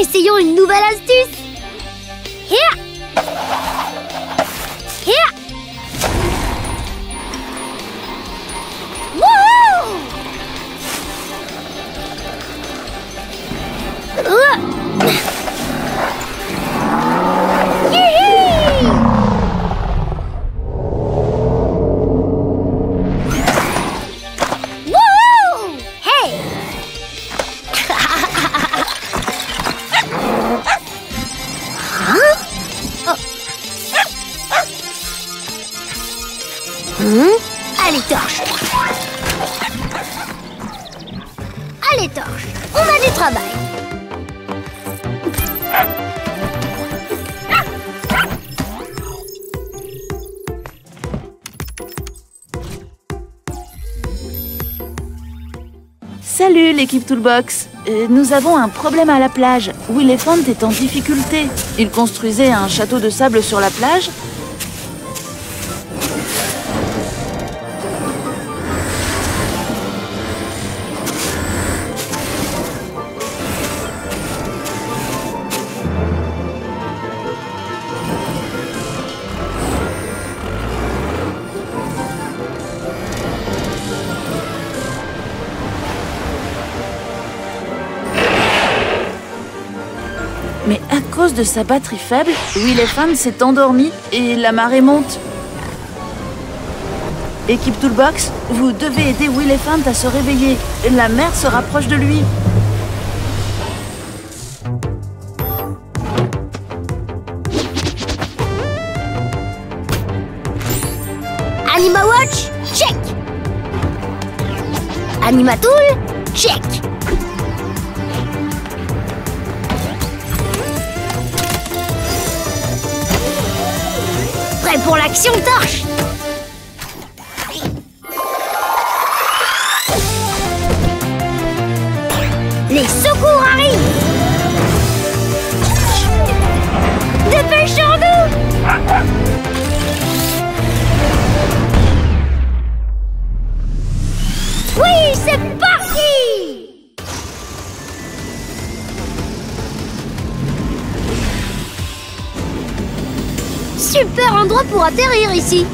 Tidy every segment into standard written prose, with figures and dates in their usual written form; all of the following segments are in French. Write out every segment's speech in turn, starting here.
Essayons une nouvelle astuce. Hia! Hia! Wouhou! Salut l'équipe Toolbox. Nous avons un problème à la plage. Wheelephant est en difficulté. Il construisait un château de sable sur la plage. Mais à cause de sa batterie faible, Wheelephant s'est endormi et la marée monte. Équipe Toolbox, vous devez aider Wheelephant à se réveiller. La mer se rapproche de lui. Anima Watch, check. Anima Tool, check. Pour l'action torche. Les secours arrivent. Dépêchons-nous. Oui, c'est parti. Super endroit pour atterrir ici.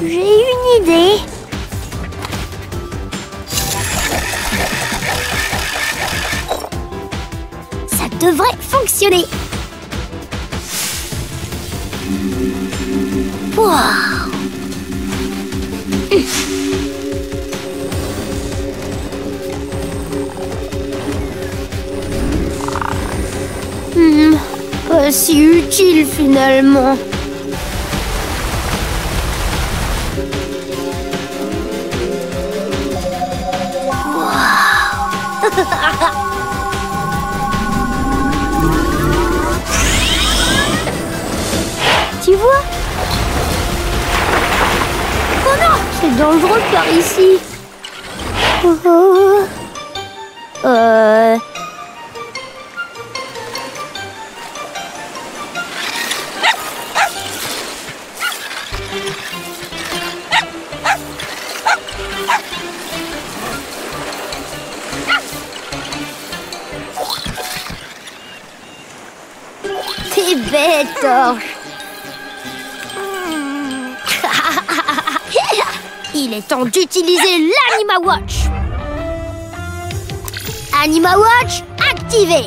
J'ai une idée. Devrait fonctionner. Wow. Pas si utile finalement. Wow. Tu vois? Oh non! C'est dangereux par ici. T'es bête, Torche. Il est temps d'utiliser l'Anima Watch. Anima Watch activé.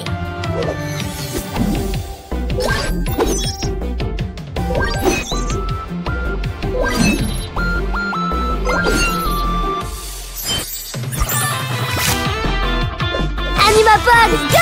Anima pods, go!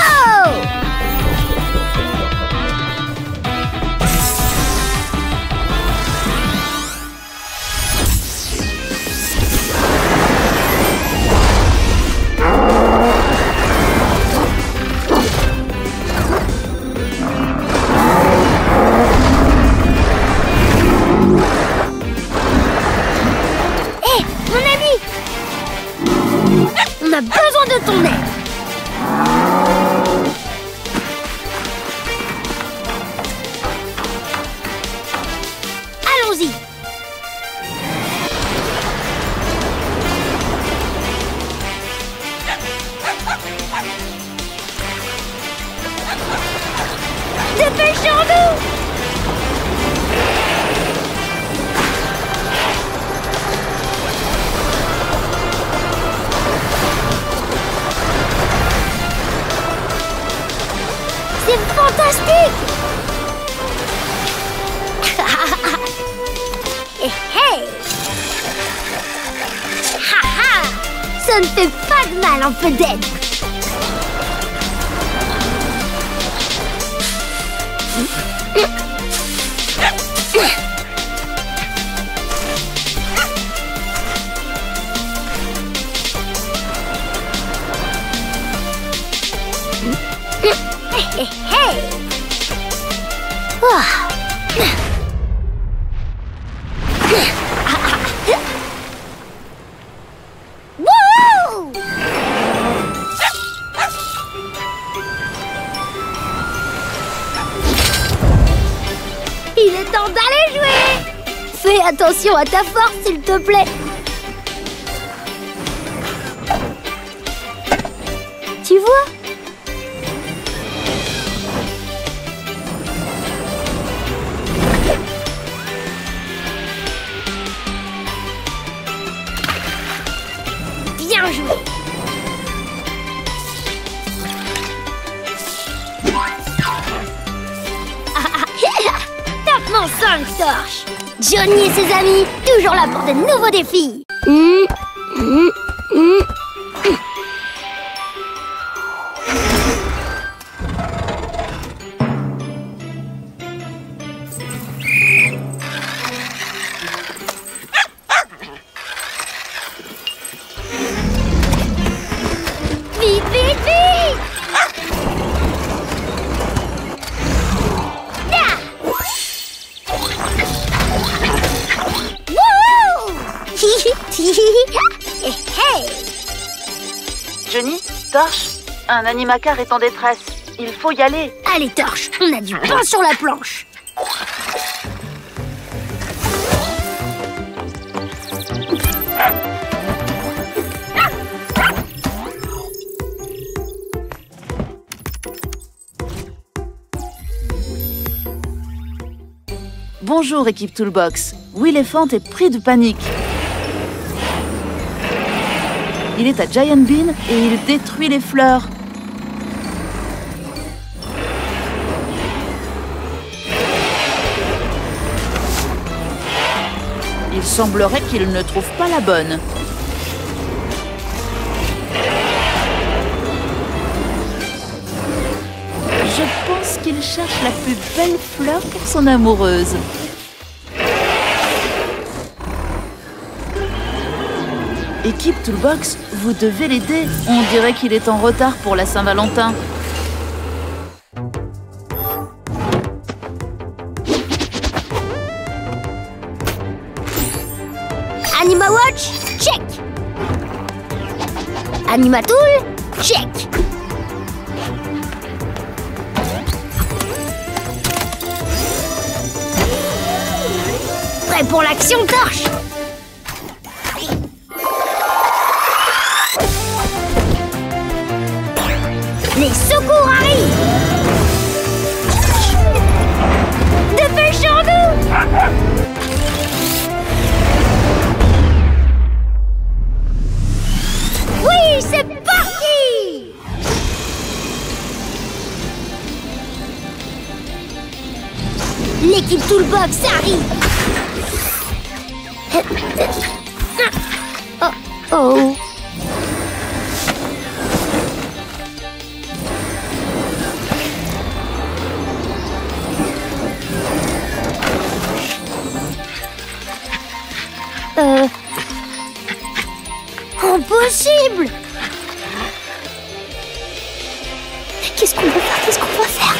busy. Dépêchons-nous! C'est fantastique! Hey! Ha ha! Ça ne fait pas de mal un peu d'aide! Hey! Oh. Attention à ta force, s'il te plaît. Tu vois? Bien joué. Tape-moi 5 torches. Johnny et ses amis, toujours là pour de nouveaux défis. Un animacar est en détresse. Il faut y aller. Allez, Torche, on a du pain sur la planche. Bonjour, équipe Toolbox. Wheelephant est pris de panique. Il est à Giant Bean et il détruit les fleurs. Il semblerait qu'il ne trouve pas la bonne. Je pense qu'il cherche la plus belle fleur pour son amoureuse. Équipe Toolbox, vous devez l'aider. On dirait qu'il est en retard pour la Saint-Valentin. Anima Watch, check. Anima Tool, check. Prêt pour l'action, Torche? Les secours arrivent! Dépêchons-nous! Oui, c'est parti! L'équipe Toolbox arrive! Oh oh! Impossible! Qu'est-ce qu'on peut faire? Qu'est-ce qu'on doit faire?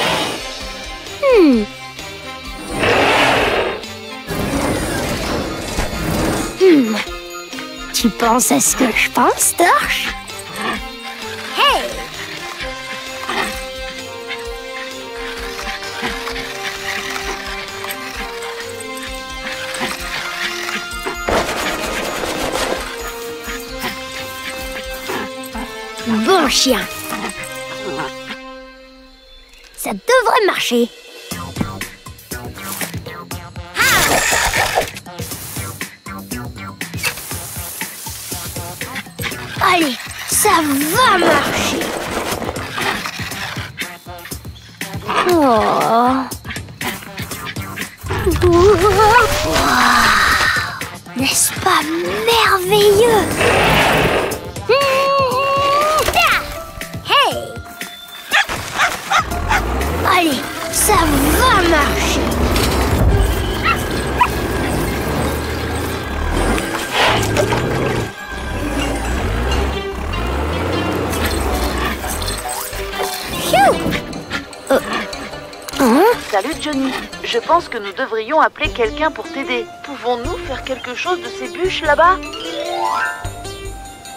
Tu penses à ce que je pense, Torche? Hey! un chien. Ça devrait marcher. Ah! Allez, ça va marcher. Oh. Wow. N'est-ce pas merveilleux? Hey! Allez, ça va marcher. Salut Johnny, je pense que nous devrions appeler quelqu'un pour t'aider. Pouvons-nous faire quelque chose de ces bûches là-bas?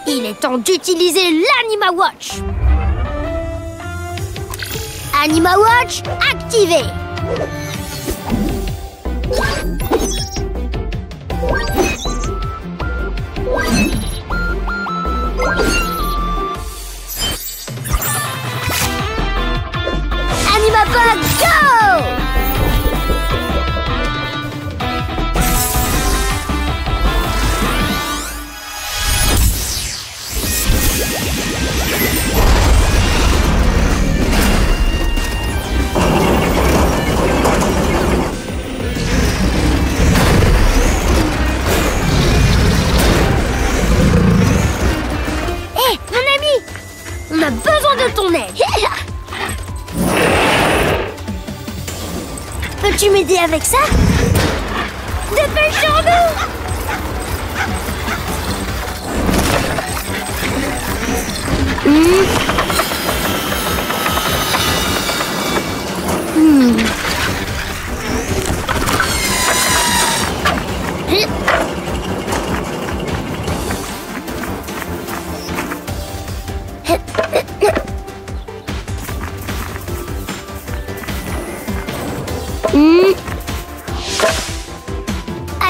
Il est temps d'utiliser l'Anima Watch. Anima Watch activé. Anima pods, go! Hé, mon ami! On a besoin de ton aide! Peux-tu m'aider avec ça? Dépêchons-nous!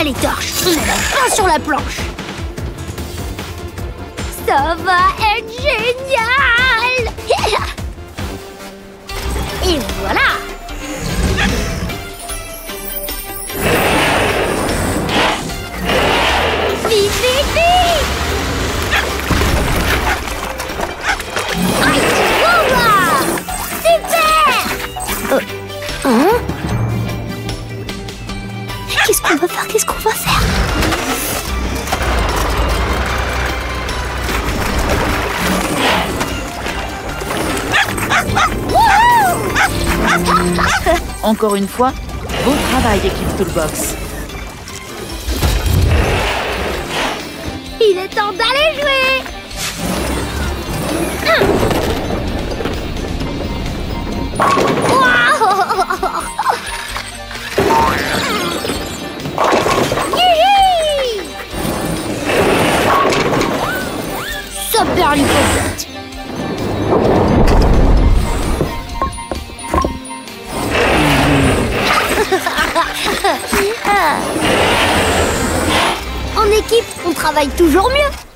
Allez, torche, on a un sur la planche. Ça va être génial! Et voilà! Vite, vite, vite! Aïe, super! Hein? Qu'est-ce qu'on va faire? Qu'est-ce qu'on va faire? Encore une fois, beau travail, équipe Toolbox. Il est temps d'aller jouer. Super l'hypothète. En équipe, on travaille toujours mieux.